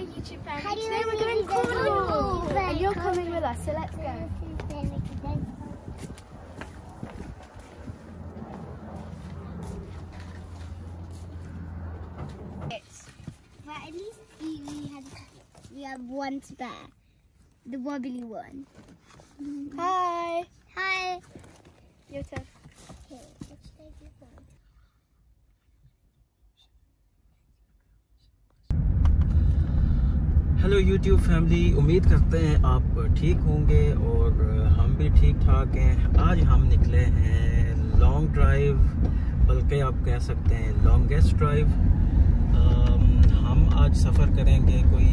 Hello YouTube family. Hello, today we're going to Cornwall and you're coming with us, so let's go. But at least we have one spare. The wobbly one. Hi. Hi. Your turn. Okay, let's take your phone. Hello YouTube family, उम्मीद करते हैं आप ठीक होंगे और हम भी ठीक ठाक हैं। आज हम निकले हैं लॉन्ग ड्राइव, बल्कि आप कह सकते हैं लॉन्गेस्ट ड्राइव। हम आज सफ़र करेंगे कोई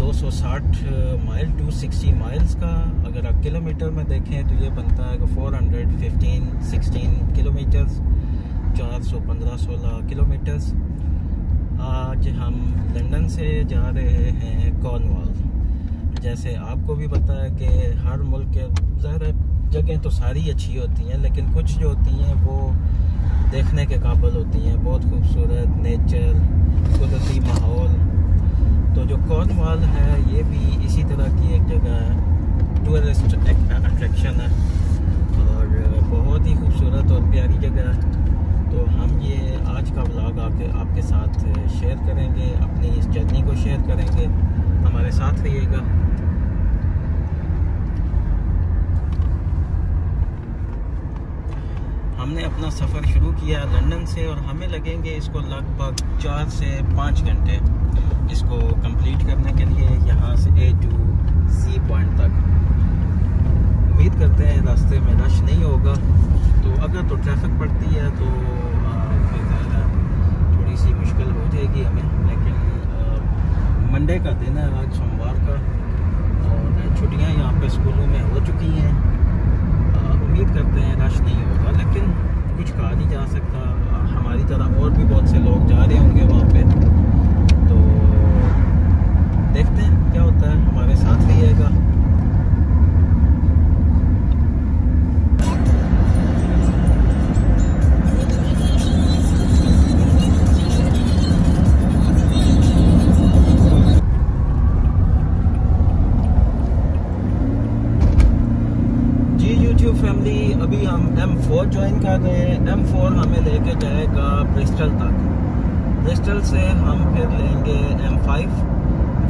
260 माइल 260 माइल्स का। अगर आप किलोमीटर में देखें तो ये बनता है 415-16 किलोमीटर्स, 415-16 किलोमीटर्स। आज हम लंदन से जा रहे हैं कॉर्नवॉल। जैसे आपको भी पता है कि हर मुल्क के ज़्यादा जगह तो सारी अच्छी होती हैं, लेकिन कुछ जो होती हैं वो देखने के काबिल होती हैं। बहुत खूबसूरत नेचर, कुदरती माहौल। तो जो कॉर्नवॉल है ये भी इसी तरह की एक जगह है, टूरिस्ट अट्रैक्शन है और बहुत ही खूबसूरत और प्यारी जगह है। तो हम ये आज का व्लॉग आपके साथ शेयर करेंगे, अपनी इस जर्नी को शेयर करेंगे। हमारे साथ रहिएगा। हमने अपना सफ़र शुरू किया लंदन से और हमें लगेंगे इसको लगभग 4 से 5 घंटे इसको कंप्लीट करने के लिए, यहाँ से A to C पॉइंट तक। उम्मीद करते हैं रास्ते में रश नहीं होगा, तो अगर तो ट्रैफिक पड़ती है तो थोड़ी सी मुश्किल हो जाएगी हमें। लेकिन मंडे का दिन है, आज सोमवार का, और छुट्टियां यहाँ पे स्कूलों में हो चुकी हैं। उम्मीद करते हैं रश नहीं होगा, लेकिन कुछ कहा नहीं जा सकता। हमारी तरह और भी बहुत से लोग जा रहे होंगे वहाँ पे, तो देखते हैं क्या होता है। हमारे साथ रहिएगा। अभी हम M4 ज्वाइन कर रहे हैं। M4 हमें लेके जाएगा ब्रिस्टल तक। ब्रिस्टल से हम फिर लेंगे M5,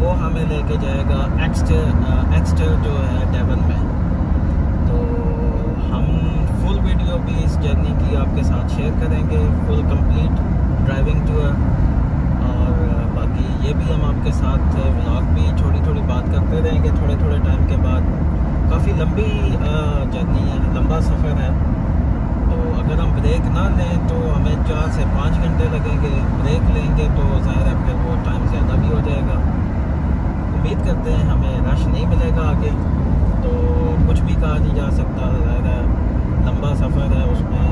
वो हमें लेके जाएगा एक्स्टर जो है डेवन में। तो हम फुल वीडियो भी इस जर्नी की आपके साथ शेयर करेंगे, फुल कंप्लीट ड्राइविंग टूर। और बाकी ये भी हम आपके साथ व्लॉग भी थोड़ी बात करते रहेंगे थोड़े टाइम के बाद। काफ़ी लंबी जर्नी है, लंबा सफ़र है, तो अगर हम ब्रेक ना लें तो हमें 4 से 5 घंटे लगेंगे। ब्रेक लेंगे तो ज़ाहिर है फिर वो टाइम ज़्यादा भी हो जाएगा। उम्मीद करते हैं हमें रश नहीं मिलेगा आगे, तो कुछ भी कहा नहीं जा सकता। ज़ाहिर है लंबा सफ़र है, उसमें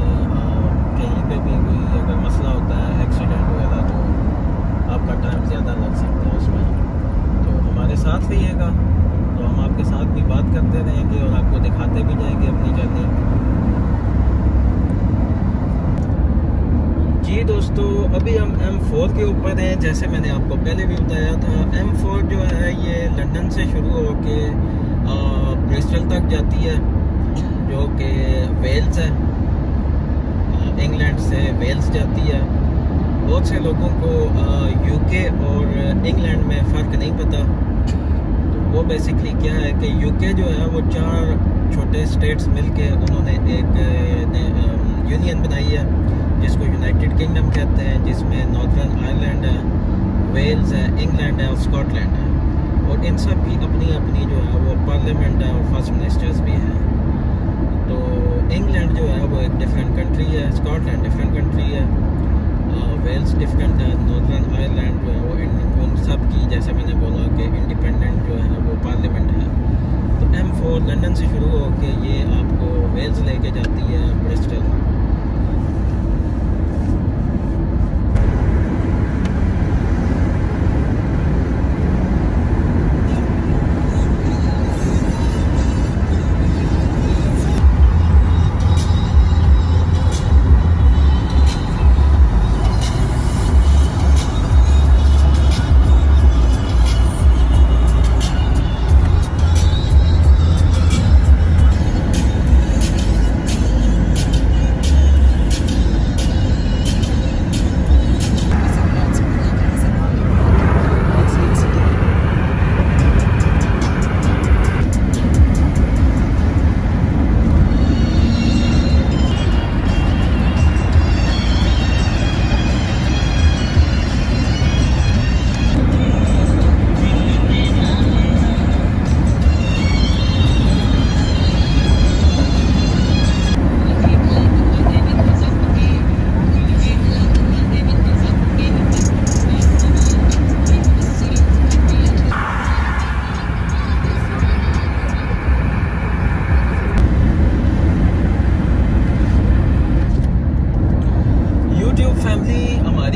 कहीं पे भी कोई अगर मसला होता है, एक्सीडेंट वगैरह, तो आपका टाइम ज़्यादा लग सकता है उसमें। तो हमारे साथ रहिएगा, तो हम आपके साथ भी बात करते रहेंगे और आपको दिखाते भी जाएंगे अपनी जर्नी। जी दोस्तों, अभी हम M4 के ऊपर हैं। जैसे मैंने आपको पहले भी बताया था, M4 जो है ये लंदन से शुरू होके ब्रिस्टल तक जाती है, जो कि वेल्स है। इंग्लैंड से वेल्स जाती है। बहुत से लोगों को UK और इंग्लैंड में फ़र्क नहीं पता। वो बेसिकली क्या है कि UK जो है वो 4 छोटे स्टेट्स मिलके उन्होंने एक यूनियन बनाई है, जिसको यूनाइटेड किंगडम कहते हैं, जिसमें नॉर्दर्न आयरलैंड है, वेल्स है, इंग्लैंड है और स्कॉटलैंड है। और इन सब की अपनी अपनी जो है वो पार्लियामेंट है और फर्स्ट मिनिस्टर्स भी हैं। तो इंग्लैंड जो है वो एक डिफरेंट कंट्री है, स्कॉटलैंड डिफरेंट कंट्री है, वेल्स डिफरेंट है, नॉर्दर्न आयरलैंड जो है वो उन सब की, जैसे मैंने बोला कि इंडिपेंडेंट जो है वो पार्लियामेंट है। तो M4 लंदन से शुरू होके ये आपको वेल्स लेके जाती है ब्रिस्टल।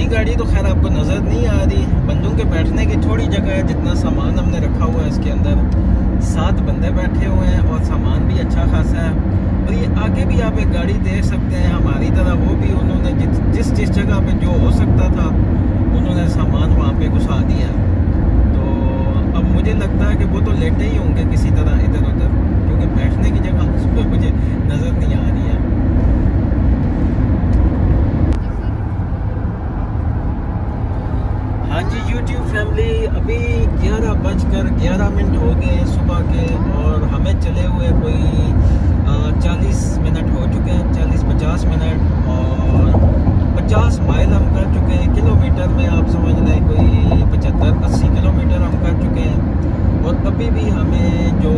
हमारी गाड़ी तो खैर आपको नज़र नहीं आ रही। बंदों के बैठने की थोड़ी जगह है, जितना सामान हमने रखा हुआ है इसके अंदर 7 बंदे बैठे हुए हैं और सामान भी अच्छा खासा है। और ये आगे भी आप एक गाड़ी देख सकते हैं हमारी तरह, वो भी उन्होंने जिस जगह पे जो हो सकता था उन्होंने सामान वहाँ पे घुसा दिया। तो अब मुझे लगता है कि वो तो लेटे ही होंगे किसी तरह इधर उधर, क्योंकि बैठने की जगह उस पर मुझे नज़र नहीं आ रही है। हाँ जी YouTube फैमिली, अभी 11:11 हो गए सुबह के और हमें चले हुए कोई 40 मिनट हो चुके हैं, 40-50 मिनट। और 50 माइल हम कर चुके हैं, किलोमीटर में आप समझ लें कोई 75-80 किलोमीटर हम कर चुके हैं। और अभी भी हमें जो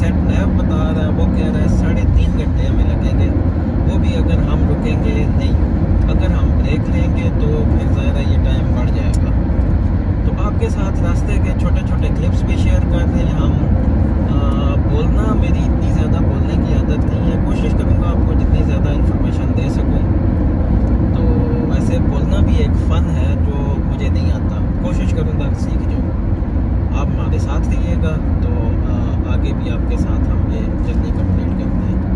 सेट नैप बता रहा है वो कह रहा है 3.5 घंटे हमें लगेंगे, वो भी अगर हम रुकेंगे नहीं, अगर हम ब्रेक लेंगे तो फिर ज़रा ये टाइम बढ़ जाएगा। तो आपके साथ रास्ते के छोटे छोटे क्लिप्स भी शेयर कर रहे हैं हम। बोलना मेरी इतनी ज़्यादा बोलने की आदत नहीं है, कोशिश करूँगा आपको जितनी ज़्यादा इन्फॉर्मेशन दे सकूँ। तो वैसे बोलना भी एक फ़न है जो मुझे नहीं आता, कोशिश करूँगा सीख जाऊँ। आप हमारे साथ रहिएगा, तो आगे भी आपके साथ हम ये जर्नी कम्प्लीट करते हैं।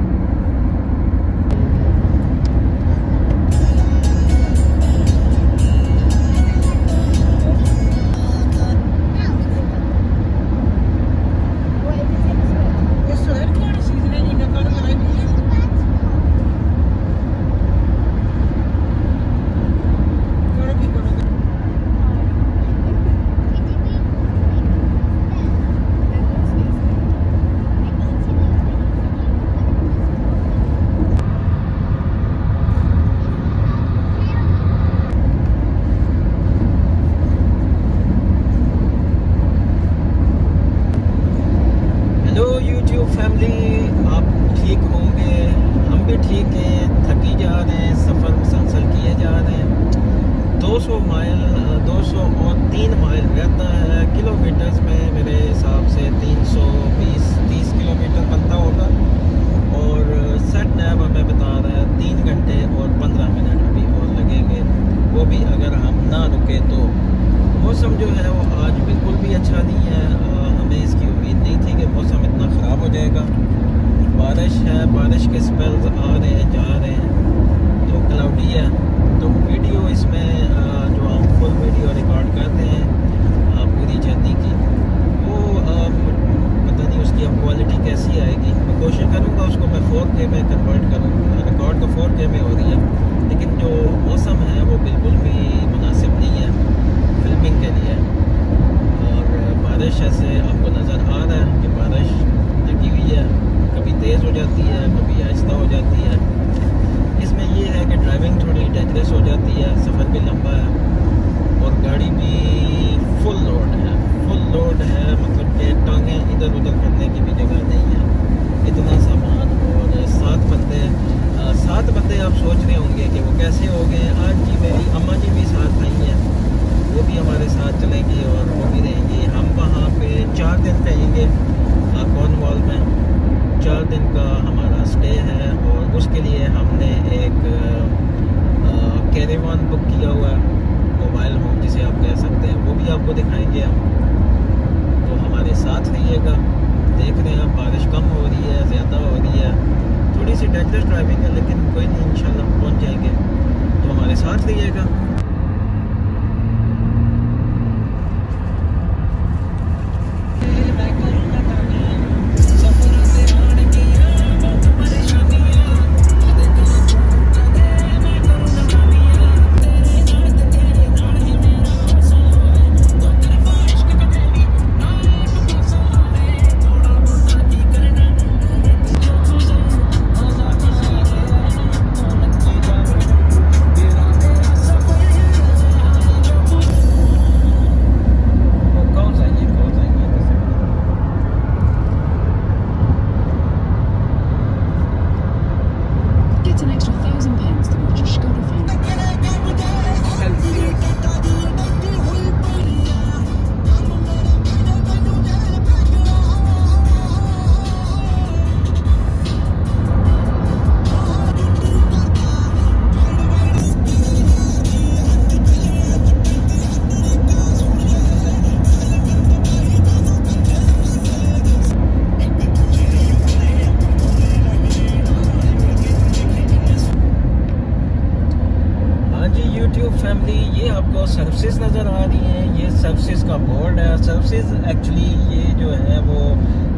YouTube फैमिली, ये आपको सर्विसेज नज़र आ रही हैं। ये सर्विसेज का बोर्ड है। सर्विसेज एक्चुअली ये जो है वो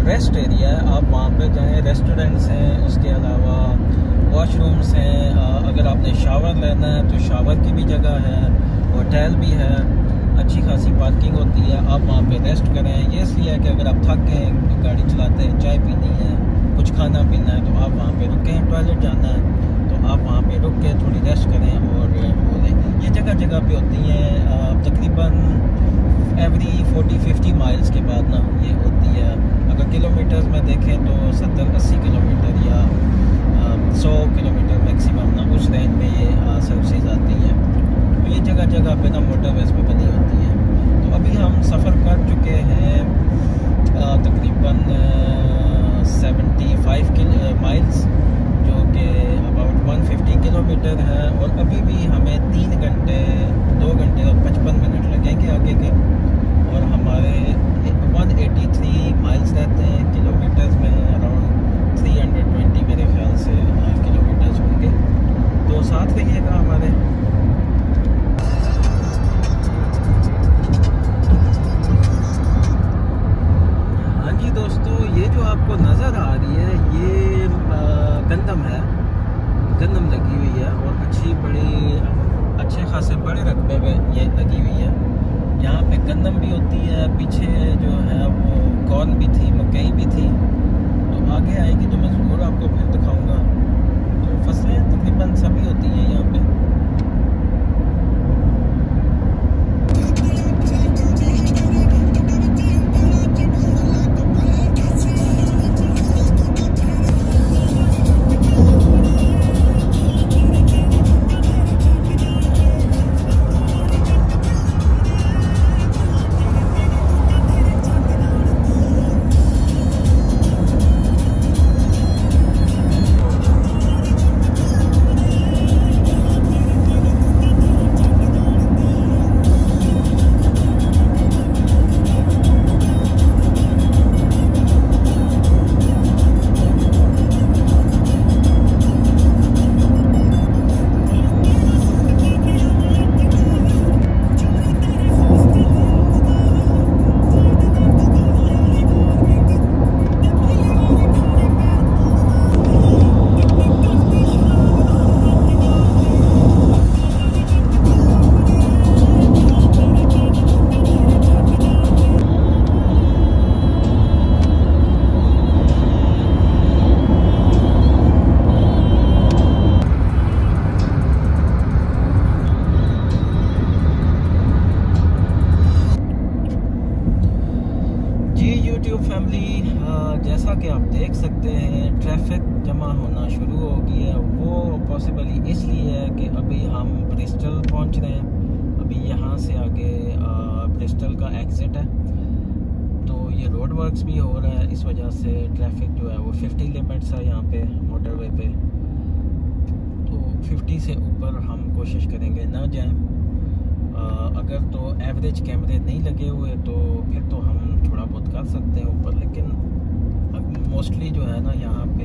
रेस्ट एरिया है, आप वहाँ पे जाएँ। रेस्टोरेंट्स हैं, उसके अलावा वॉशरूम्स हैं, अगर आपने शावर लेना है तो शावर की भी जगह है, होटल भी है, अच्छी खासी पार्किंग होती है, आप वहाँ पे रेस्ट करें। ये इसलिए है कि अगर आप थक गए, गाड़ी चलाते हैं, चाय पीनी है, कुछ खाना पीना है, तो आप वहाँ पे रुकें। टॉयलेट जाना है तो आप वहाँ पे रुक के थोड़ी रेस्ट करें और बोलें। ये जगह जगह पे होती हैं, तकरीबन एवरी 40-50 माइल्स के बाद ना ये होती है। अगर किलोमीटर्स में देखें तो 70-80 किलोमीटर या 100 किलोमीटर मैक्सिमम ना उस रेंज में ये सर्विसेज आती हैं। तो ये जगह जगह पे ना मोटरवेज पे बनी होती है। तो अभी हम सफ़र कर चुके हैं तकरीबन 75 माइल्स, जो कि अबाउट 150 किलोमीटर है। और अभी भी हमें 2 घंटे और 55 मिनट लगेंगे आगे के, और हमारे 183 माइल्स रहते हैं किलोमीटर्स में, अराउंड 320 मेरे ख्याल से किलोमीटर्स होंगे। तो साथ रहिएगा हमारे। दोस्तों, ये जो आपको नज़र आ रही है ये गंदम है, गंदम लगी हुई है, और अच्छे खासे बड़े रकबे में ये लगी हुई है। यहाँ पे गंदम भी होती है, पीछे जो है वो कॉर्न भी थी, मकई भी थी। तो आगे आएगी तो मैं ज़रूर आपको फिर दिखाऊंगा। तो फसलें तकरीबन सभी होती हैं यहाँ पे। जैसा कि आप देख सकते हैं ट्रैफिक जमा होना शुरू हो गई है। वो पॉसिबली इसलिए है कि अभी हम ब्रिस्टल पहुंच रहे हैं। अभी यहाँ से आगे ब्रिस्टल का एग्जिट है, तो ये रोड वर्क्स भी हो रहा है, इस वजह से ट्रैफिक जो है वो 50 लिमिट्स है यहाँ पे मोटरवे पे। तो 50 से ऊपर हम कोशिश करेंगे ना जाएं। अगर तो एवरेज कैमरे नहीं लगे हुए तो फिर तो हम थोड़ा बहुत कर सकते हैं ऊपर, लेकिन मोस्टली जो है ना यहाँ पे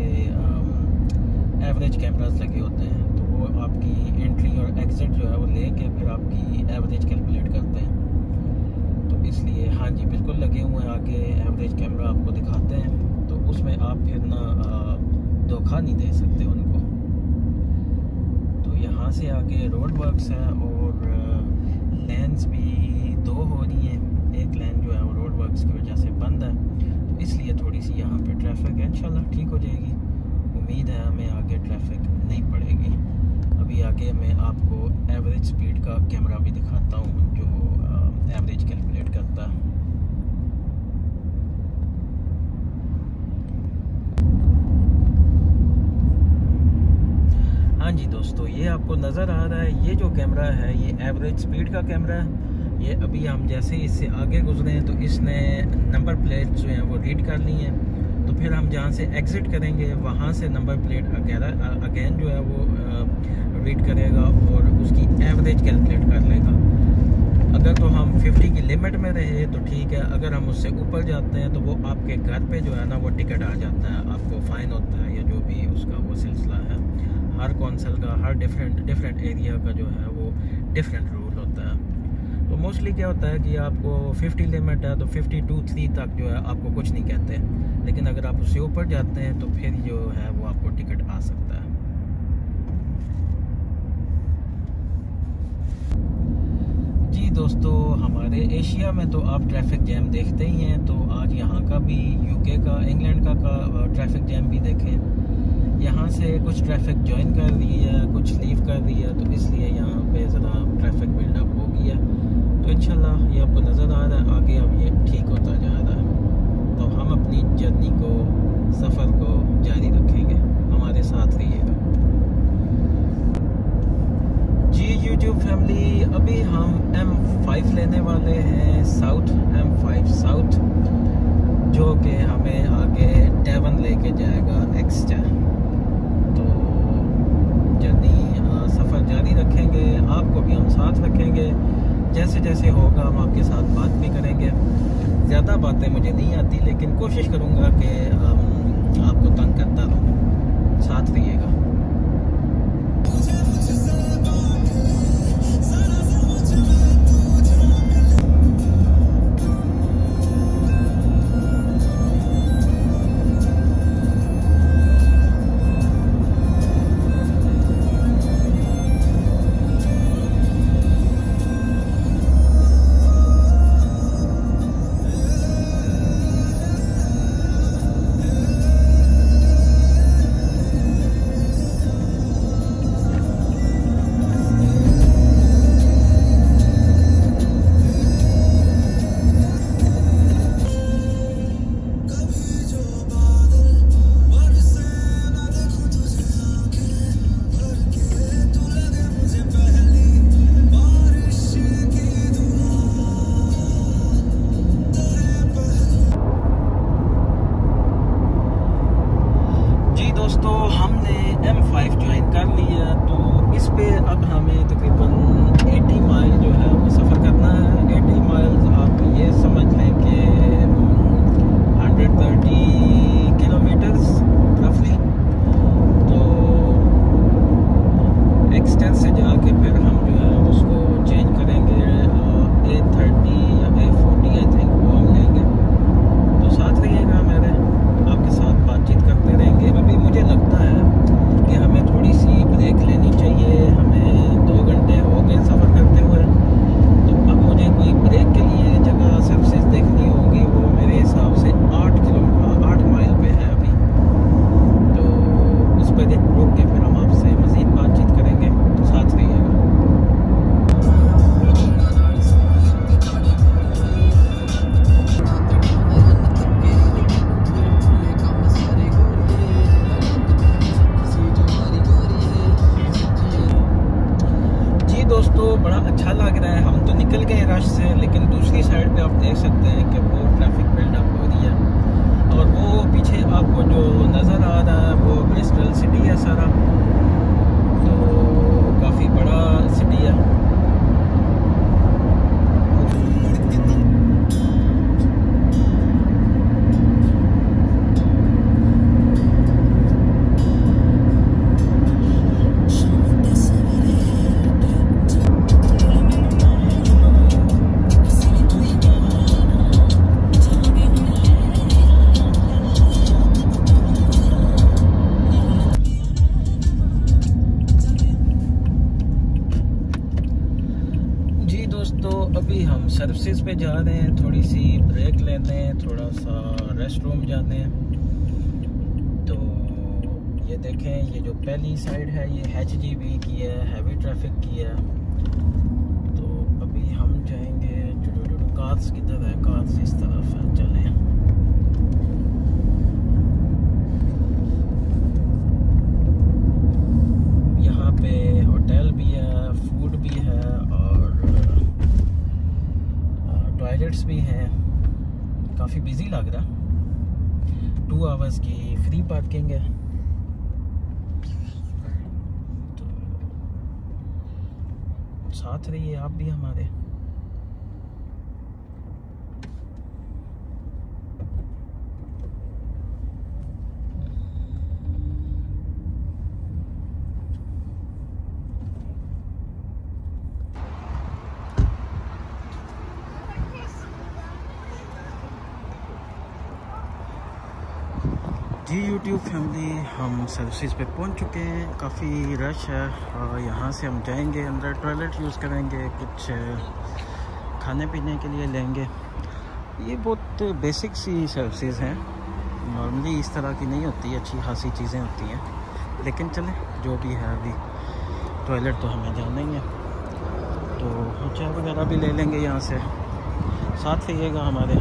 एवरेज कैमरास लगे होते हैं, तो वो आपकी एंट्री और एग्जिट जो है वो लेके फिर आपकी एवरेज कैलकुलेट करते हैं। तो इसलिए हाँ जी बिल्कुल लगे हुए हैं, आगे एवरेज कैमरा आपको दिखाते हैं, तो उसमें आप फिर ना धोखा नहीं दे सकते उनको। तो यहाँ से आगे रोड वर्क्स हैं और लेंस भी 2 हो रही हैं। एक लेन जो है वो रोड वर्क्स की वजह से बंद है, तो इसलिए थोड़ी सी यहाँ पे ट्रैफिक है। इंशाल्लाह ठीक हो जाएगी, उम्मीद है हमें आगे ट्रैफिक नहीं पड़ेगी। अभी आगे मैं आपको एवरेज स्पीड का कैमरा भी दिखाता हूँ जो एवरेज कैलकुलेट करता है। हाँ जी दोस्तों, ये आपको नज़र आ रहा है, ये जो कैमरा है ये एवरेज स्पीड का कैमरा है। ये अभी हम जैसे इससे आगे गुजरे हैं तो इसने नंबर प्लेट जो है वो रीड कर ली है। तो फिर हम जहाँ से एग्ज़िट करेंगे वहाँ से नंबर प्लेट अगेन जो है वो रीड करेगा और उसकी एवरेज कैलकुलेट कर लेगा। अगर तो हम 50 की लिमिट में रहे तो ठीक है, अगर हम उससे ऊपर जाते हैं तो वो आपके घर पर जो है ना वो टिकट आ जाता है, आपको फ़ाइन होता है, या जो भी उसका वो सिलसिला है। हर कौंसल का, हर डिफरेंट एरिया का जो है वो डिफरेंट रूल होता है। तो मोस्टली क्या होता है कि आपको 50 लिमिट है तो 50 to 3 तक जो है आपको कुछ नहीं कहते, लेकिन अगर आप उससे ऊपर जाते हैं तो फिर जो है वो आपको टिकट आ सकता है। जी दोस्तों, हमारे एशिया में तो आप ट्रैफिक जैम देखते ही हैं, तो आज यहाँ का भी, यूके का, इंग्लैंड का ट्रैफिक जैम भी देखें। यहाँ से कुछ ट्रैफिक ज्वाइन कर रही है, कुछ लीव कर रही है, तो इसलिए यहाँ पे ज़रा ट्रैफिक बिल्डअप हो गया। तो इंशाल्लाह ये आपको नज़र आ रहा है, आगे अब ये ठीक होता जा रहा है। तो हम अपनी जर्नी को, सफ़र को जारी रखेंगे, हमारे साथ रहिएगा। जी YouTube फैमिली, अभी हम M5 लेने वाले हैं, साउथ M5 साउथ, जो कि हमें आगे डेवन लेके जाएगा, एक्स्टर। तो जर्नी, सफ़र जारी रखेंगे, आपको भी हम साथ रखेंगे। जैसे जैसे होगा हम आपके साथ बात भी करेंगे। ज़्यादा बातें मुझे नहीं आती, लेकिन कोशिश करूँगा कि आपको तंग करता रहूँ। साथ रहिएगा। सर्विसेज पे जा रहे हैं, थोड़ी सी ब्रेक लेते हैं, थोड़ा सा रेस्ट रूम जाते हैं। तो ये देखें, ये जो पहली साइड है ये HGV की है, हैवी ट्रैफिक की है। तो अभी हम जाएंगे, कार्स किधर है, कार्स इस तरफ है, चलें। यहाँ पे होटल भी है, फूड भी है और टॉयलेट्स भी हैं। काफ़ी बिजी लग रहा, 2 आवर्स की फ्री पार्किंग है। तो साथ रहिए आप भी हमारे। जी यूट्यूब फैमिली, हम सर्विसेज पे पहुंच चुके हैं। काफ़ी रश है और यहाँ से हम जाएंगे अंदर, टॉयलेट यूज़ करेंगे, कुछ खाने पीने के लिए लेंगे। ये बहुत बेसिक सी सर्विसेज हैं, नॉर्मली इस तरह की नहीं होती, अच्छी खासी चीज़ें होती हैं। लेकिन चलें जो भी है, अभी टॉयलेट तो हमें जाना ही है, तो चाय वगैरह भी ले लेंगे यहाँ से, साथ रहिएगा हमारे।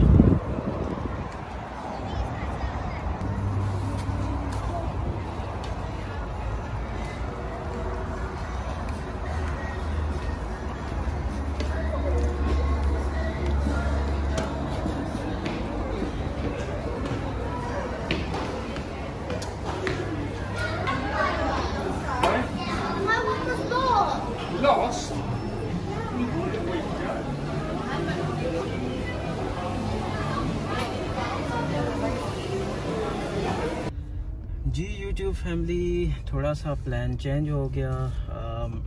जी यूट्यूब फैमिली, थोड़ा सा प्लान चेंज हो गया।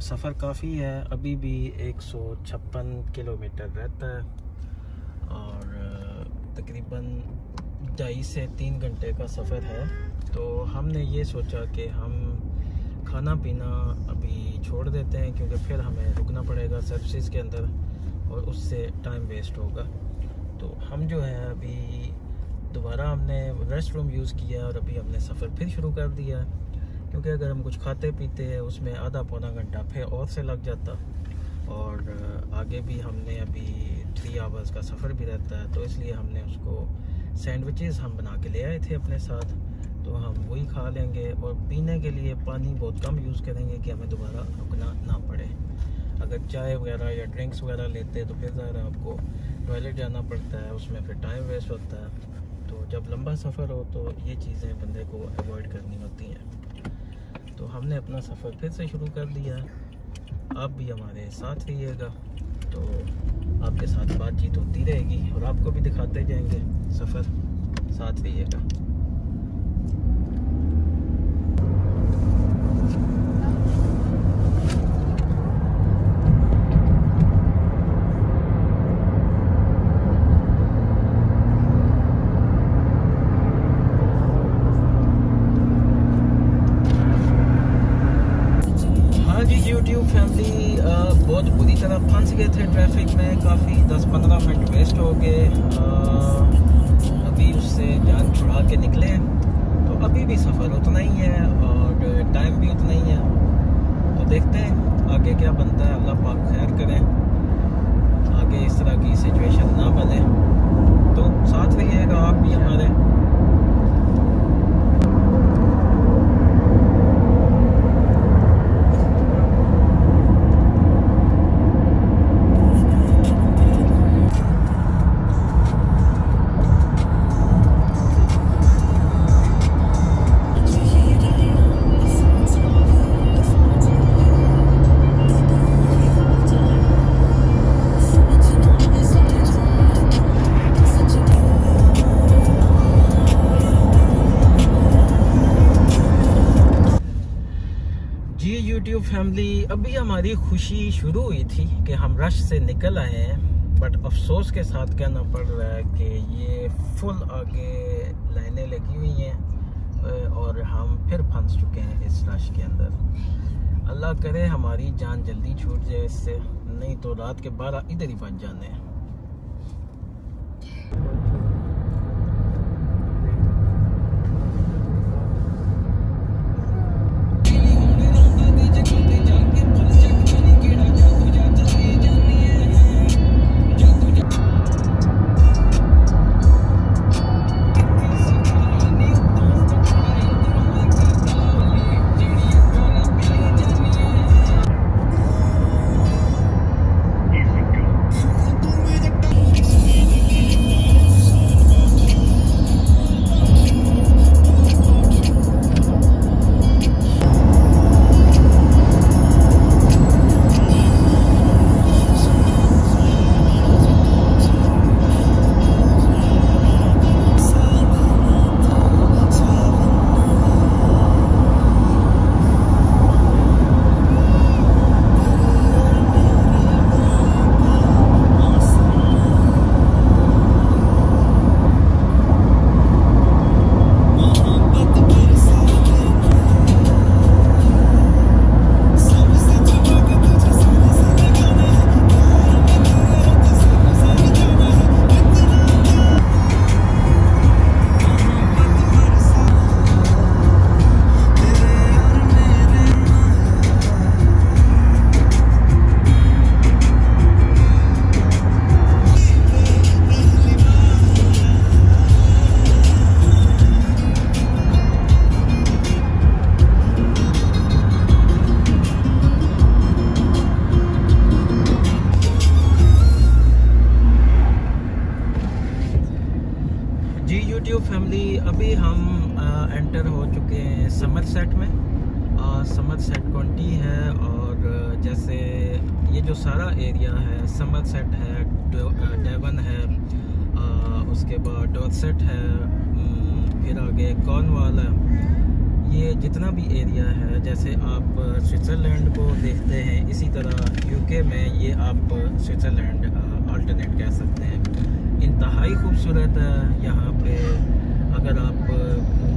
सफ़र काफ़ी है, अभी भी 156 किलोमीटर रहता है और तकरीबन 2.5 से 3 घंटे का सफ़र है। तो हमने ये सोचा कि हम खाना पीना अभी छोड़ देते हैं, क्योंकि फिर हमें रुकना पड़ेगा सर्विसेज के अंदर और उससे टाइम वेस्ट होगा। तो हम जो है अभी दोबारा हमने रेस्ट रूम यूज़ किया और अभी हमने सफ़र फिर शुरू कर दिया, क्योंकि अगर हम कुछ खाते पीते हैं उसमें आधा पौना घंटा फिर और से लग जाता, और आगे भी हमने अभी 3 आवर्स का सफ़र भी रहता है। तो इसलिए हमने उसको सैंडविचेस हम बना के ले आए थे अपने साथ, तो हम वही खा लेंगे। और पीने के लिए पानी बहुत कम यूज़ करेंगे कि हमें दोबारा रुकना ना पड़े। अगर चाय वगैरह या ड्रिंक्स वगैरह लेते तो फिर ज़रा आपको टॉयलेट जाना पड़ता है, उसमें फिर टाइम वेस्ट होता है। तो जब लंबा सफ़र हो तो ये चीज़ें बंदे को अवॉइड करनी होती हैं। तो हमने अपना सफ़र फिर से शुरू कर दिया, आप भी हमारे साथ रहिएगा, तो आपके साथ बातचीत होती रहेगी और आपको भी दिखाते जाएंगे सफ़र, साथ रहिएगा। बहुत बुरी तरह फंस गए थे ट्रैफिक में, काफ़ी 10-15 मिनट वेस्ट हो गए। अभी उससे जान छुड़ा के निकले, तो अभी भी सफ़र उतना ही है और टाइम भी उतना ही है। तो देखते हैं आगे क्या बनता है, अल्लाह पाक खैर करें, आगे इस तरह की सिचुएशन ना बने। तो साथ रहिएगा आप भी हमारे। यूट्यूब फैमिली, अभी हमारी खुशी शुरू हुई थी कि हम रश से निकल आए हैं, बट अफसोस के साथ कहना पड़ रहा है कि ये फुल आगे लाइनें लगी हुई हैं और हम फिर फंस चुके हैं इस रश के अंदर। अल्लाह करे हमारी जान जल्दी छूट जाए इससे, नहीं तो रात के 12 इधर ही फंस जाने हैं। YouTube फैमिली, अभी हम एंटर हो चुके हैं समर सेट में। समर सेट काउंटी है और जैसे ये जो सारा एरिया है समर सेट है, डेवन है, उसके बाद डॉर्सेट है, फिर आगे कॉर्नवाल है। ये जितना भी एरिया है, जैसे आप स्विट्ज़रलैंड को देखते हैं, इसी तरह यूके में ये आप स्विट्ज़रलैंड अल्टरनेट कह सकते हैं। इंतहाई खूबसूरत है यहाँ पे। अगर आप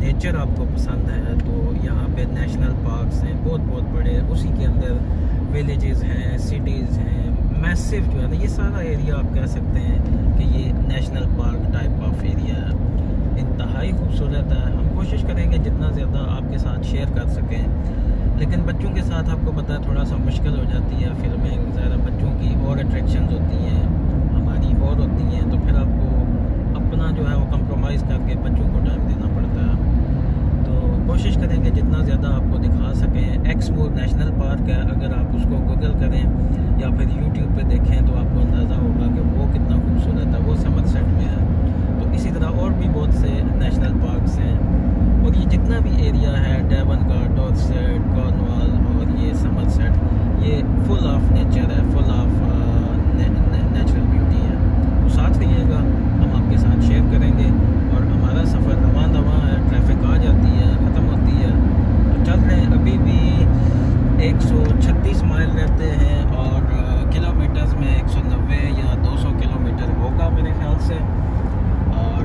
नेचर आपको पसंद है तो यहाँ पे नेशनल पार्क्स हैं बहुत बड़े, उसी के अंदर विलेजेस हैं, सिटीज़ हैं, मैसिव जो है ना, ये सारा एरिया आप कह सकते हैं कि ये national park type of area है। इंतहाई खूबसूरत है। हम कोशिश करेंगे जितना ज़्यादा आपके साथ शेयर कर सकें, लेकिन बच्चों के साथ आपको पता है थोड़ा सा मुश्किल हो जाती है। फिल्में ज़रा बच्चों की और अट्रैक्शंस होती हैं, हमारी और होती हैं, तो फिर आपको अपना जो है वो कंप्रोमाइज़ करके बच्चों को टाइम देना पड़ता है। तो कोशिश करेंगे जितना ज़्यादा आपको दिखा सकें। एक्समोर नेशनल पार्क है, अगर आप उसको गूगल करें या फिर यूट्यूब पर देखें तो आपको अंदाज़ा होगा कि वो कितना खूबसूरत है। वो समर सेट में है। इसी तरह और भी बहुत से नेशनल पार्क्स हैं। और ये जितना भी एरिया है डेवन का, डॉर्सेट, कॉर्नवाल और ये समरसेट, ये फुल ऑफ नेचर है, फुल ऑफ नेचुरल ब्यूटी है। तो साथ रहिएगा, हम आपके साथ शेयर करेंगे। और हमारा सफ़र रवां दवां है, ट्रैफिक आ जाती है, ख़त्म होती है। तो चल रहे हैं, अभी भी 136 माइल रहते हैं और किलोमीटर्स में 190 या 200 किलोमीटर होगा मेरे ख्याल से। और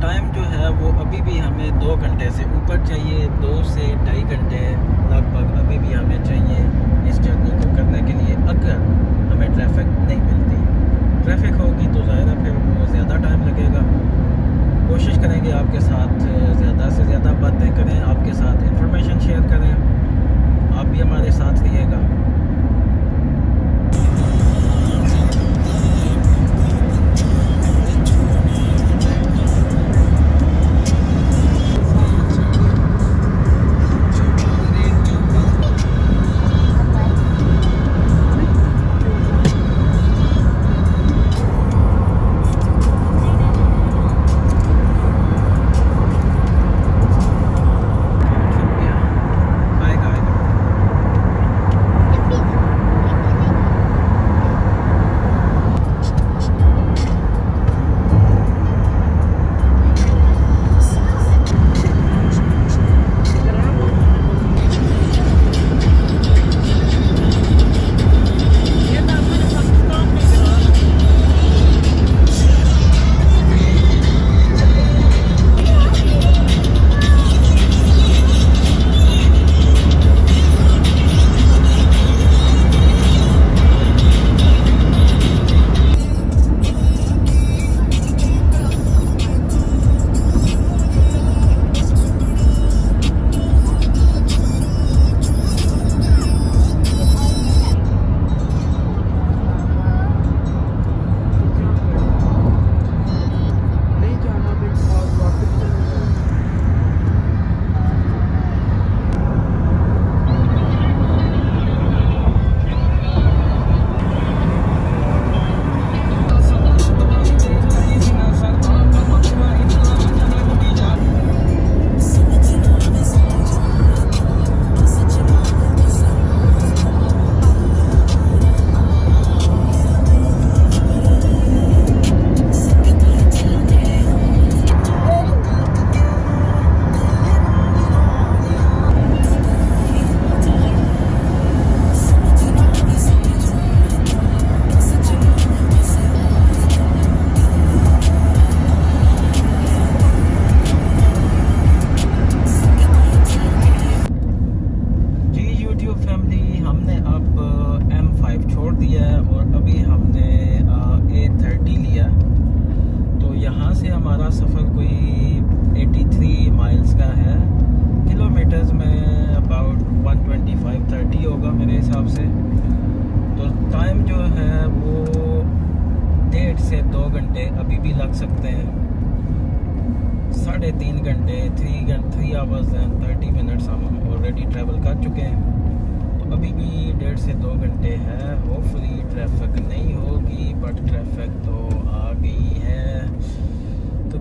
टाइम जो है वो अभी भी हमें 2 घंटे से ऊपर चाहिए, 2 से 2.5 घंटे लगभग अभी भी हमें चाहिए इस जर्नी को करने के लिए। अगर हमें ट्रैफिक नहीं मिलती, ट्रैफिक होगी तो ज़ाहिर है फिर वो ज़्यादा टाइम लगेगा। कोशिश करेंगे आपके साथ ज़्यादा से ज़्यादा बातें करें, आपके साथ इंफॉर्मेशन शेयर करें। आप भी हमारे साथ रहिएगा।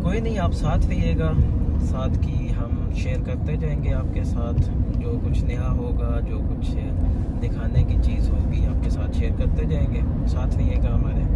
कोई नहीं, आप साथ रहिएगा, साथ की हम शेयर करते जाएंगे आपके साथ, जो कुछ नया होगा, जो कुछ दिखाने की चीज़ होगी आपके साथ शेयर करते जाएंगे, साथ रहिएगा हमारे।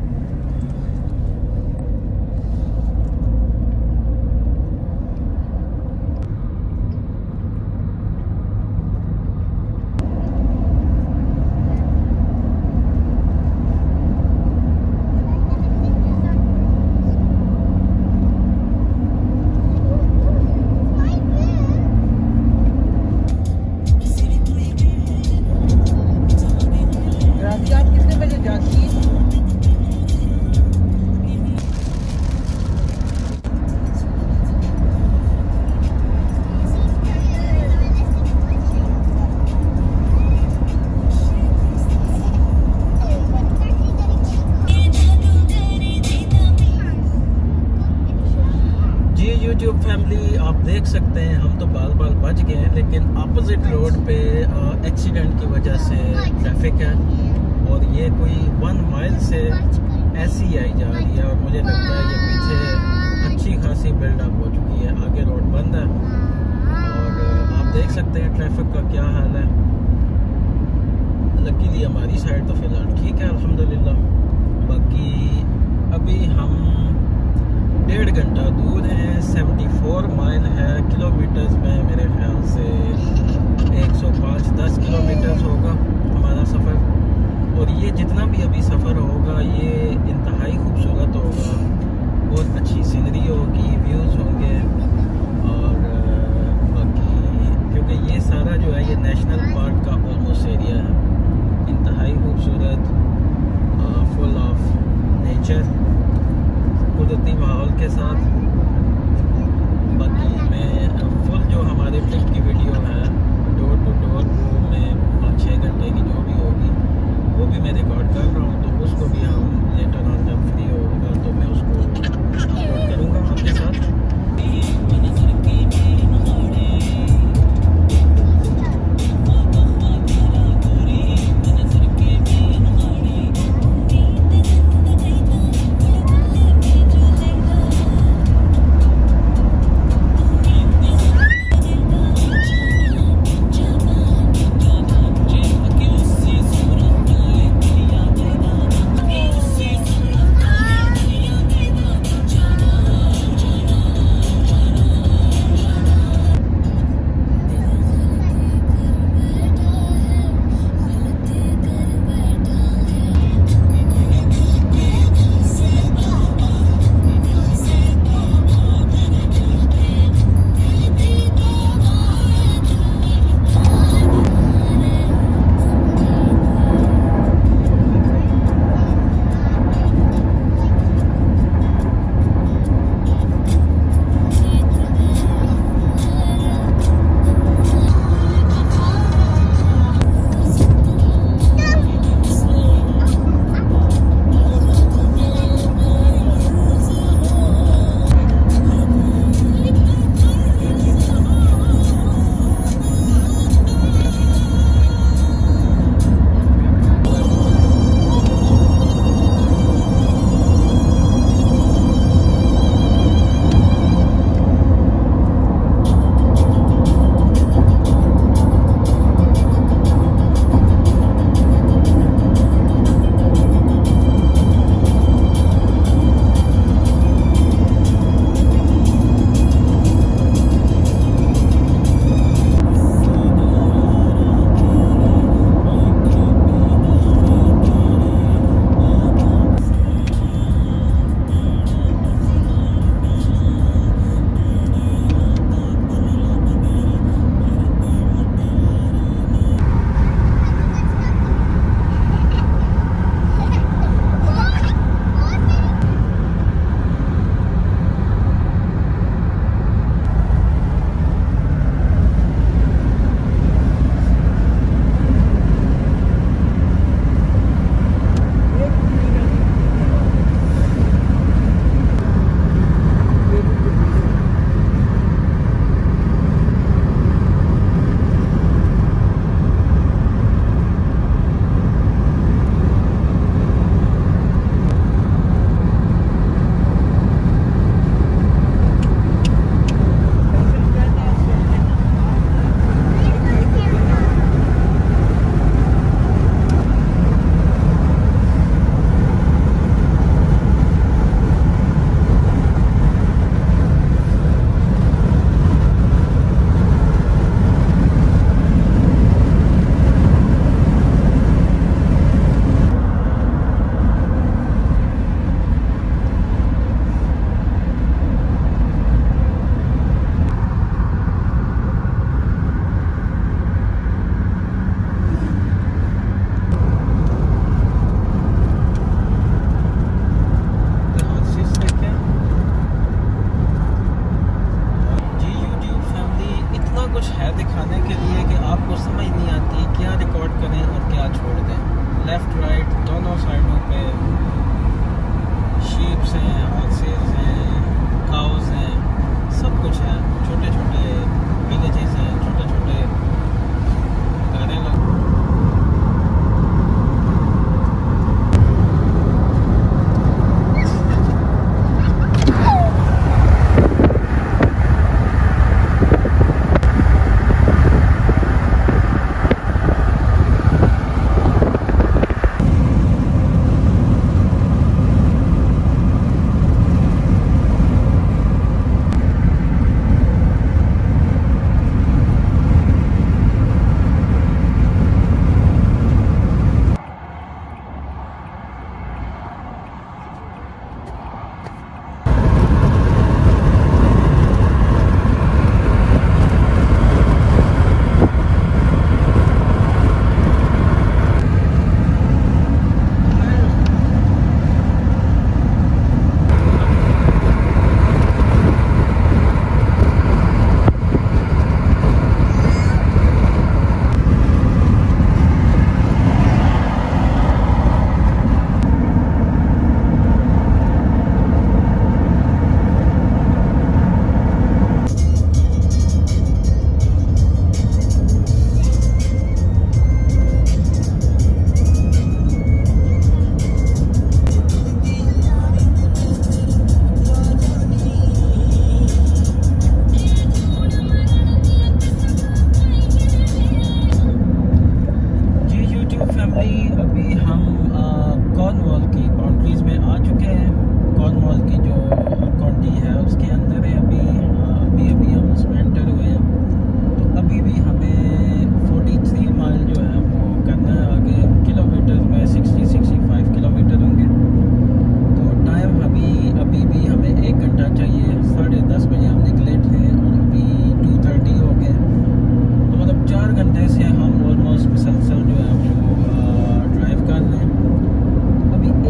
यूट्यूब फैमिली, आप देख सकते हैं हम तो बाल बाल बच गए हैं, लेकिन अपोजिट रोड पे एक्सीडेंट की वजह से ट्रैफिक है और ये कोई 1 माइल से ऐसी आई जा रही है और मुझे लगता है ये पीछे अच्छी खासी बिल्डअप हो चुकी है। आगे रोड बंद है और आप देख सकते हैं ट्रैफिक का क्या हाल है। लकीली हमारी साइड तो फिलहाल ठीक है अल्हम्दुलिल्लाह। बाकी अभी हम 1.5 घंटा दूर है, 74 माइल है, किलोमीटर्स में मेरे ख्याल से 105-10 किलोमीटर्स होगा हमारा सफ़र। और ये जितना भी अभी सफ़र होगा ये इंतहाई खूबसूरत होगा, बहुत अच्छी सीनरी होगी, व्यूज़ होंगे। और बाकी क्योंकि ये सारा जो है ये नेशनल पार्क का ऑलमोस्ट एरिया है, इंतहाई खूबसूरत, फुल ऑफ नेचर, कुदरती माहौल के साथ। बाकी मैं फुल जो हमारे ट्रिप की वीडियो है डोर टू डोर वो मैं 5-6 घंटे की जो भी होगी वो भी मैं रिकॉर्ड कर रहा हूँ, तो उसको भी हम लेटर ऑन जब फ्री होगा तो मैं उसको अपलोड करूँगा आपके साथ।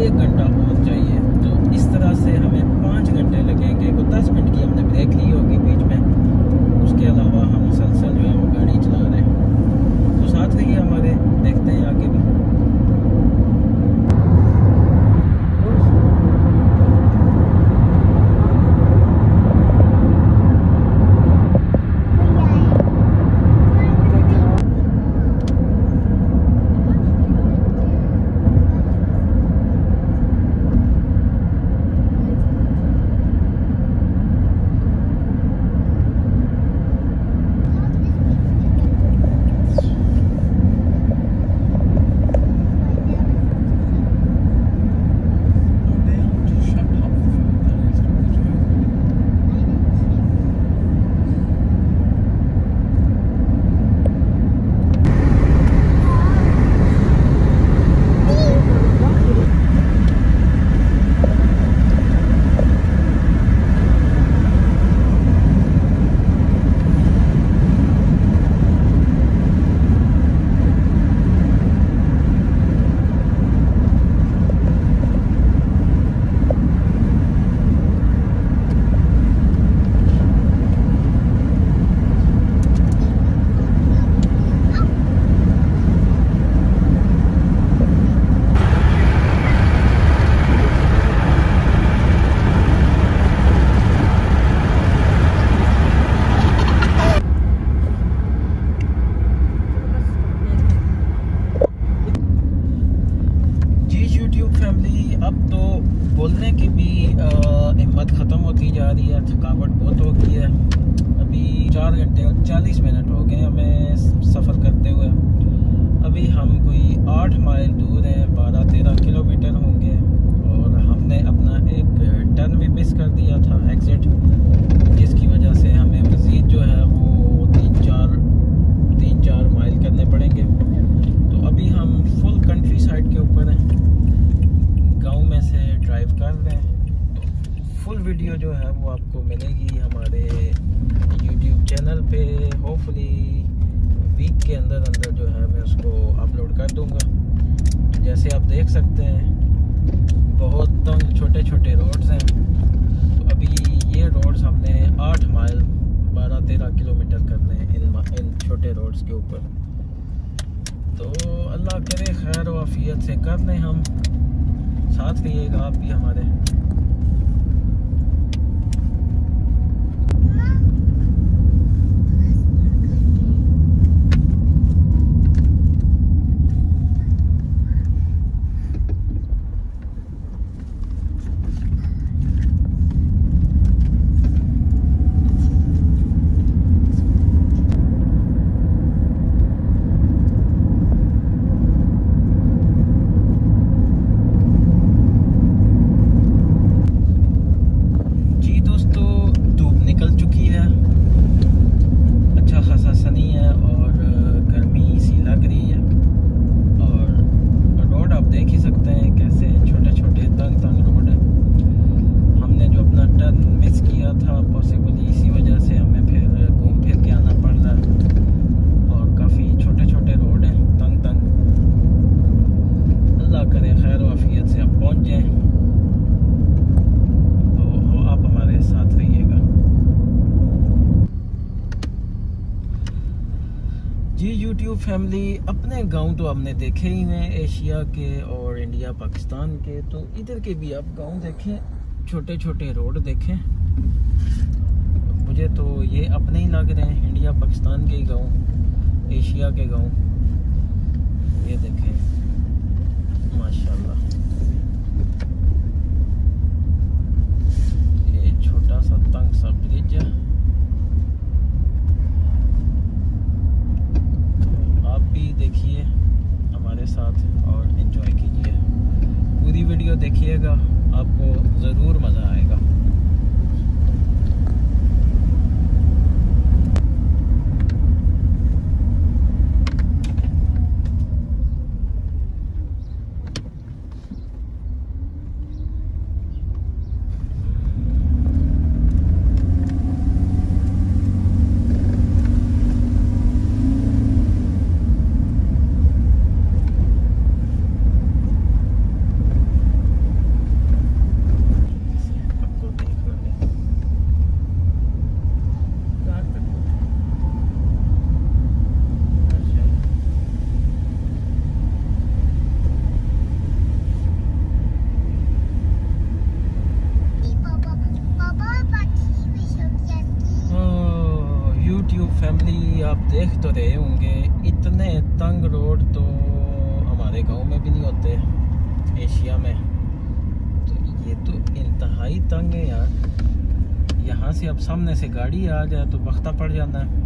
1 घंटा और चाहिए, तो इस तरह से हमें 5 घंटे लगेंगे। वो 10 मिनट की हमने ब्रेक ली होगी बीच में, उसके अलावा हम मुसलसल जो है वो गाड़ी चला रहे हैं। तो साथ रहिए हमारे, देखते हैं आगे भी। अब तो बोलने की भी हिम्मत ख़त्म होती जा रही है, थकावट बहुत हो गई है। अभी 4 घंटे और 40 मिनट हो गए हमें सफ़र करते हुए। अभी हम कोई 8 माइल दूर हैं, 12-13 किलोमीटर होंगे। और हमने अपना एक टर्न भी मिस कर दिया था, एग्जिट, जिसकी वजह से हमें मज़ीद जो है वो तीन चार माइल करने पड़ेंगे। तो अभी हम फुल कंट्री साइड के ऊपर हैं, गांव में से ड्राइव कर रहे हैं। तो फुल वीडियो जो है वो आपको मिलेगी हमारे YouTube चैनल पे। होपफुली वीक के अंदर जो है मैं उसको अपलोड कर दूंगा। जैसे आप देख सकते हैं बहुत तंग छोटे रोड्स हैं। तो अभी ये रोड्स हमने 8 माइल 12-13 किलोमीटर करने हैं इन छोटे रोड्स के ऊपर। तो अल्लाह करे खैर वाफियत से कर लें हम, साथ रहिएगा आप भी हमारे। यूट्यूब फैमिली, अपने गांव तो आपने देखे ही हैं, एशिया के और इंडिया पाकिस्तान के। तो इधर के भी आप गांव देखें, छोटे रोड देखें। मुझे तो ये अपने ही लग रहे हैं, इंडिया पाकिस्तान के ही गांव, एशिया के गांव। ये देखें माशाल्लाह, ये छोटा सा तंग सा ब्रिज है। आप भी देखिए हमारे साथ और एंजॉय कीजिए, पूरी वीडियो देखिएगा, आपको ज़रूर मज़ा आएगा। मोस्टली आप देख तो रहे होंगे, इतने तंग रोड तो हमारे गांव में भी नहीं होते, एशिया में तो ये तो इंतहाई तंग है यार। यहाँ से अब सामने से गाड़ी आ जाए तो बख्ता पड़ जाना है,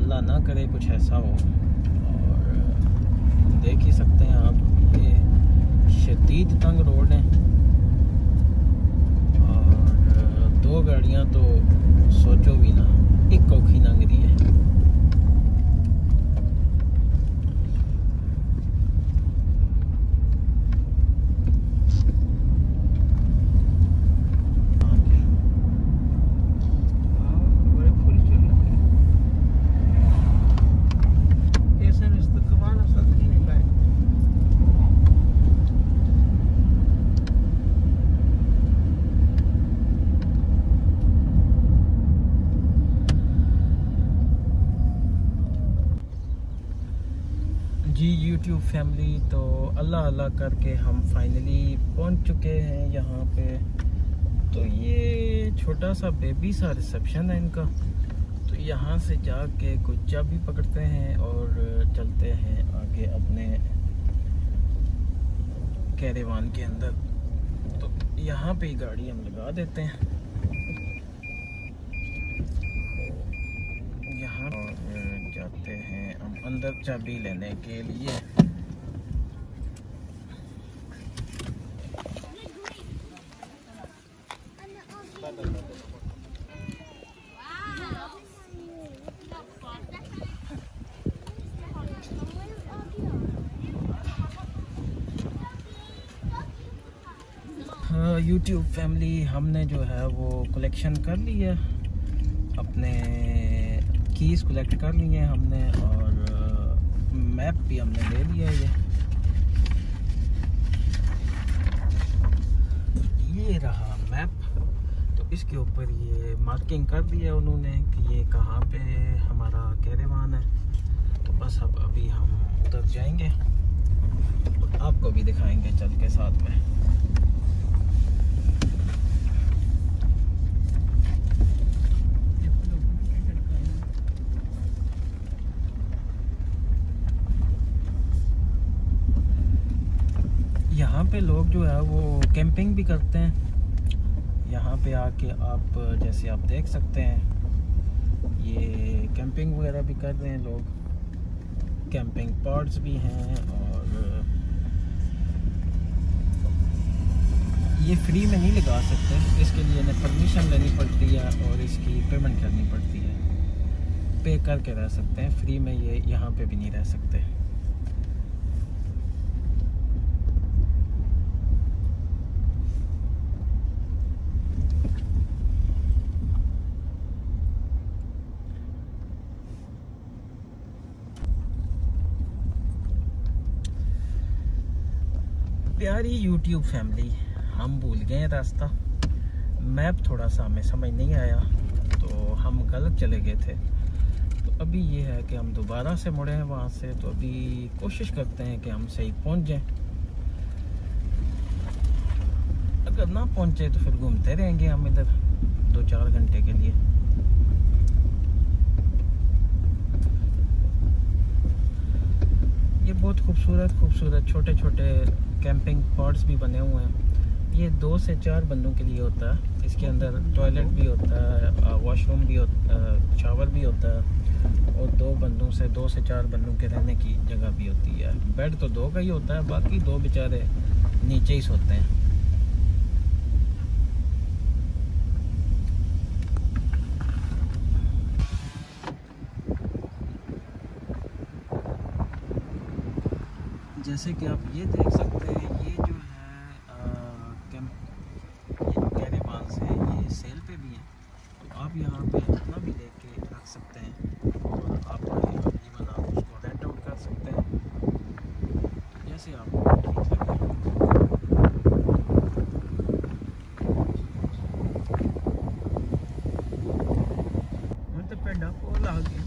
अल्लाह ना करे कुछ ऐसा हो। और देख ही सकते हैं आप, ये शदीद तंग रोड है और दो गाड़ियाँ तो सोचो भी ना, एक कोखी लंग रही है। जी यूट्यूब फैमिली, तो अल्लाह अल्लाह करके हम फाइनली पहुंच चुके हैं यहाँ पे। तो ये छोटा सा बेबी सा रिसेप्शन है इनका, तो यहाँ से जाके कुछ चाबी पकड़ते हैं और चलते हैं आगे अपने कैरेवान के अंदर। तो यहाँ पे गाड़ी हम लगा देते हैं यहाँ, और जाते हैं हम अंदर चाबी लेने के लिए। YouTube फैमिली, हमने जो है वो कलेक्शन कर ली है, अपने कीज़ कलेक्ट कर ली है हमने और मैप भी हमने ले लिया है। ये रहा मैप, तो इसके ऊपर ये मार्किंग कर दी है उन्होंने कि ये कहाँ पे हमारा कैरेवान है। तो बस अब अभी हम उधर जाएंगे और आपको भी दिखाएंगे चल के साथ में। यहाँ पे लोग जो है वो कैंपिंग भी करते हैं। यहाँ पे आके आप जैसे आप देख सकते हैं, ये कैंपिंग वगैरह भी कर रहे हैं लोग, कैंपिंग पॉड्स भी हैं और ये फ्री में नहीं लगा सकते, इसके लिए इन्हें परमिशन लेनी पड़ती है और इसकी पेमेंट करनी पड़ती है। पे करके रह सकते हैं, फ्री में ये यहाँ पे भी नहीं रह सकते। प्यारी YouTube फैमिली, हम भूल गए रास्ता, मैप थोड़ा सा हमें समझ नहीं आया तो हम गलत चले गए थे। तो अभी ये है कि हम दोबारा से मुड़े हैं वहाँ से, तो अभी कोशिश करते हैं कि हम सही पहुँच जाएं। अगर ना पहुँचे तो फिर घूमते रहेंगे हम इधर 2-4 घंटे के लिए। ये बहुत खूबसूरत छोटे छोटे कैंपिंग पॉड्स भी बने हुए हैं। ये 2 से 4 बंदों के लिए होता है। इसके अंदर टॉयलेट भी होता है, वॉशरूम भी होता है, शावर भी होता है और 2 से 4 बंदों के रहने की जगह भी होती है। बेड तो 2 का ही होता है, बाकी 2 बेचारे नीचे ही सोते हैं। जैसे कि आप ये देख सकते हैं, ये जो है कैरेवान से ये सेल पे भी है, तो आप यहाँ पे अपना भी लेके रख सकते हैं और आप इवन आप उसको रेंट आउट कर सकते हैं जैसे आपको ठीक लगे। पेंडा और आगे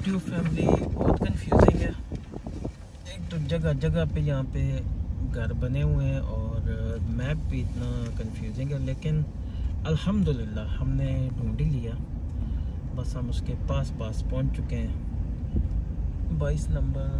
यूट्यूब फैमिली बहुत कंफ्यूजिंग है। एक तो जगह जगह पे यहाँ पे घर बने हुए हैं और मैप भी इतना कंफ्यूजिंग है, लेकिन अल्हम्दुलिल्लाह हमने ढूंढ ही लिया। बस हम उसके पास पास पहुँच चुके हैं। 22 नंबर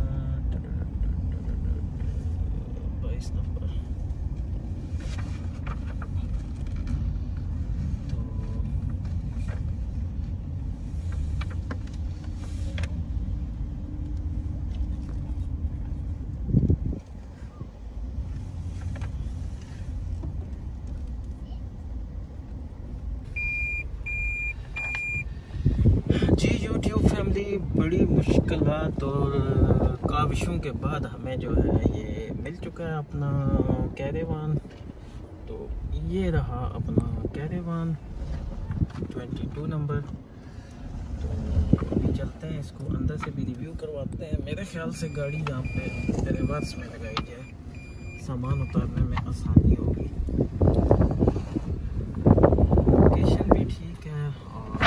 बड़ी मुश्किलात और काविशों के बाद हमें जो है ये मिल चुका है अपना कैरेवान। तो ये रहा अपना कैरेवान 22 नंबर। तो अभी चलते हैं, इसको अंदर से भी रिव्यू करवाते हैं। मेरे ख्याल से गाड़ी यहाँ पे रिवर्स में लगाई जाए, सामान उतारने में आसानी होगी। लोकेशन भी ठीक है और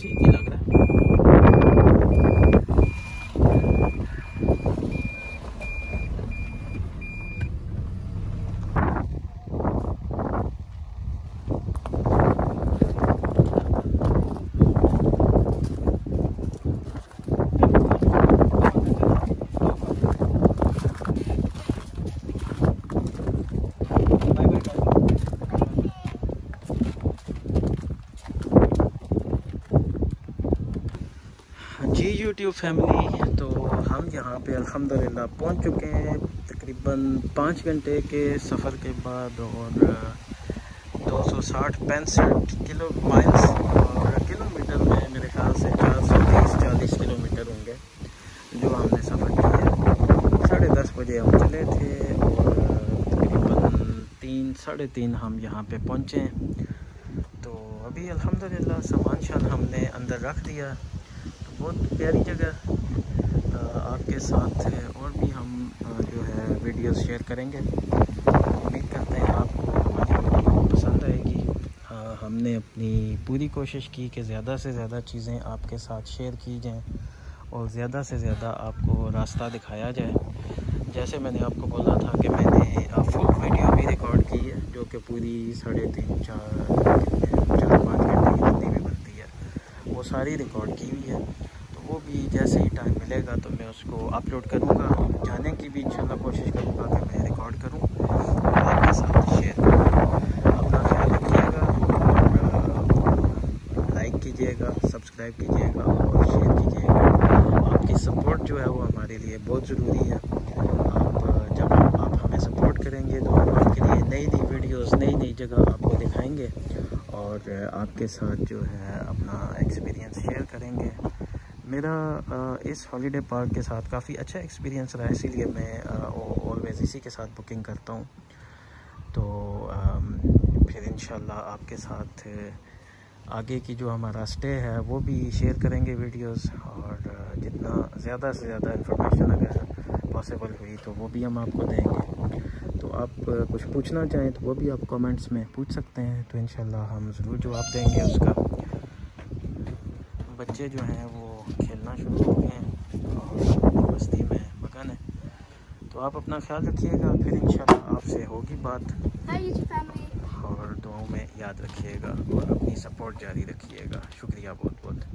ठीक ही लग रहा है। यूट्यूब फैमिली, तो हम यहाँ पे अल्हम्दुलिल्लाह पहुँच चुके हैं तकरीबन 5 घंटे के सफ़र के बाद और 265 माइल्स और किलोमीटर में मेरे ख्याल से 430-40 किलोमीटर होंगे जो हमने सफ़र किया। 10:30 बजे हम चले थे और तकरीबन 3-3:30 हम यहाँ पे पहुँचे। तो अभी अल्हम्दुलिल्लाह सामान शान हमने अंदर रख दिया। बहुत प्यारी जगह आपके साथ है और भी हम जो है वीडियोस शेयर करेंगे। उम्मीद करते हैं आपको हमारी वीडियो पसंद आएगी। हमने अपनी पूरी कोशिश की कि ज़्यादा से ज़्यादा चीज़ें आपके साथ शेयर की जाएं और ज़्यादा से ज़्यादा आपको रास्ता दिखाया जाए। जैसे मैंने आपको बोला था कि मैंने फुल वीडियो भी रिकॉर्ड की है जो कि पूरी 3.5-4.5 घंटे की जितनी भी बनती है वो सारी रिकॉर्ड की हुई है। वो भी जैसे ही टाइम मिलेगा तो मैं उसको अपलोड करूँगा। जाने की भी इंशाल्लाह कोशिश करूँगा कि मैं रिकॉर्ड करूँ और आपके साथ शेयर करूँ। अपना ख्याल रखिएगा, लाइक कीजिएगा, सब्सक्राइब कीजिएगा और शेयर कीजिएगा। आपकी सपोर्ट जो है वो हमारे लिए बहुत ज़रूरी है। जब आप हमें सपोर्ट करेंगे तो हम आपके लिए नई नई वीडियोज़, नई नई जगह आपको दिखाएँगे और आपके साथ जो है अपना एक्सपीरियंस शेयर करेंगे। मेरा इस हॉलीडे पार्क के साथ काफ़ी अच्छा एक्सपीरियंस रहा है, इसीलिए मैं ऑलवेज़ इसी के साथ बुकिंग करता हूँ। तो फिर इंशाल्लाह आपके साथ आगे की जो हमारा स्टे है वो भी शेयर करेंगे वीडियोस और जितना ज़्यादा से ज़्यादा इंफॉर्मेशन अगर पॉसिबल हुई तो वो भी हम आपको देंगे। तो आप कुछ पूछना चाहें तो वो भी आप कमेंट्स में पूछ सकते हैं, तो इंशाल्लाह हम ज़रूर जवाब देंगे उसका। बच्चे जो हैं वो खेलना शुरू हो गए हैं और बस्ती में मगन है। तो आप अपना ख्याल रखिएगा, फिर इंशाल्लाह आपसे होगी बात। और दुआओं में याद रखिएगा और अपनी सपोर्ट जारी रखिएगा। शुक्रिया बहुत बहुत।